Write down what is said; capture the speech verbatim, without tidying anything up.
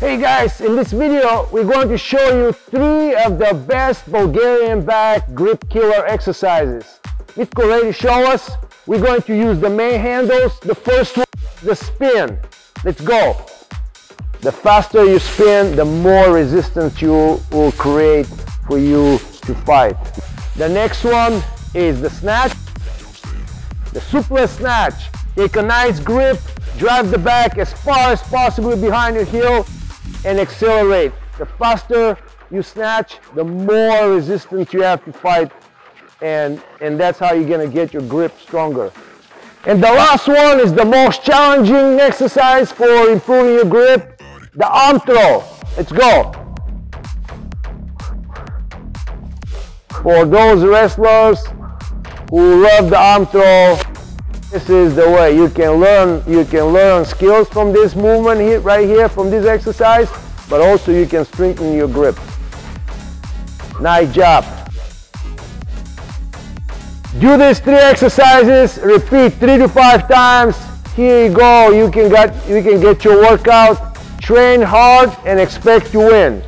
Hey guys, in this video, we're going to show you three of the best Bulgarian back grip killer exercises. Mitko already showed us. We're going to use the main handles. The first one, the spin. Let's go. The faster you spin, the more resistance you will create for you to fight. The next one is the snatch. The suplex snatch. Take a nice grip, drive the back as far as possible behind your heel, and accelerate. The faster you snatch, the more resistance you have to fight, and, and that's how you're gonna get your grip stronger. And the last one is the most challenging exercise for improving your grip, the arm throw. Let's go. For those wrestlers who love the arm throw, this is the way. You can learn, you can learn skills from this movement here, right here, from this exercise, but also you can strengthen your grip. Nice job. Do these three exercises, repeat three to five times. Here you go, you can get, you can get your workout. Train hard and expect to win.